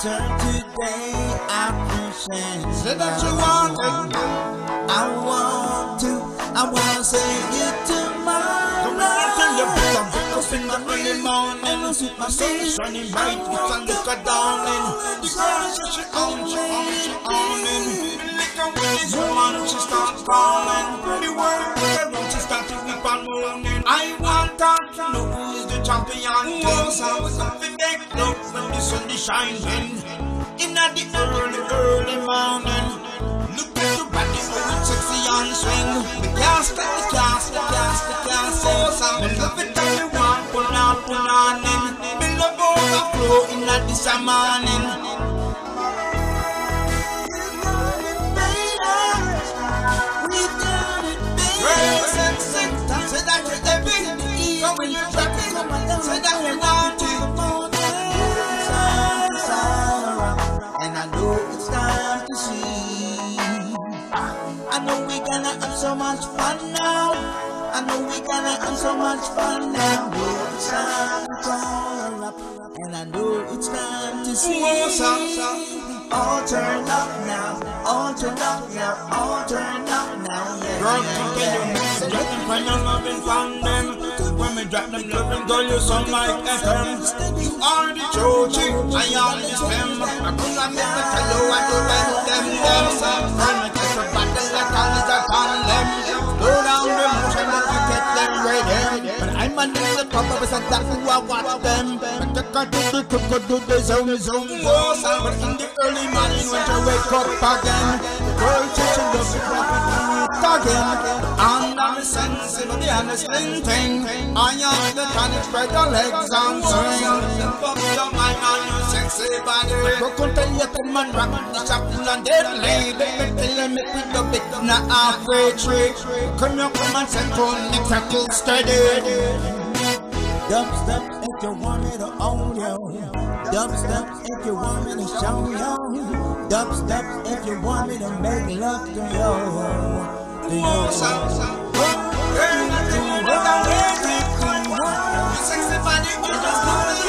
Today I appreciate. Say that you want it. I wanna say it tomorrow. Don't want to your bottom. I'll sing my early morning. I'll sing my sunshiny night. It's a look at darling. The girl is she on. Lick her with this woman, she starts calling. Pretty word, she starts to weep and moaning. I want her to know who is the champion. Yes, I was something big. Look when the sun is shining. In the early morning, look at the body moving sexy on the swing. The cast, I love it that we want, pull on in. We love overflow in the morning. We got it, baby. Say that you're the big E. Come in, you're trapping. Say that you want it. I know we gonna have so much fun now. Yeah, it's time to turn up, and I know it's time to see. All turn up now, yeah. Girl, you nothing when I'm loving from them. When we drop them loving, girl, you sound like FM. You are the Trojan, I am the FM. I could not make the fellow, I could let them. But in the early morning when you wake up again, the girl teaching you to drop it again. And I'm sensitive to the understanding thing. I am the kind of spread your legs and swing. Everybody, go tell your man, rock the chapel and deadly. They tell me pick up it on a halfway tree. Come and send on the tackle steady. Dubstep if you want me to own you. Dubstep if you want me to show you. Dubstep if you want me to make love to you. Girl, you look at me, you sexy body, you just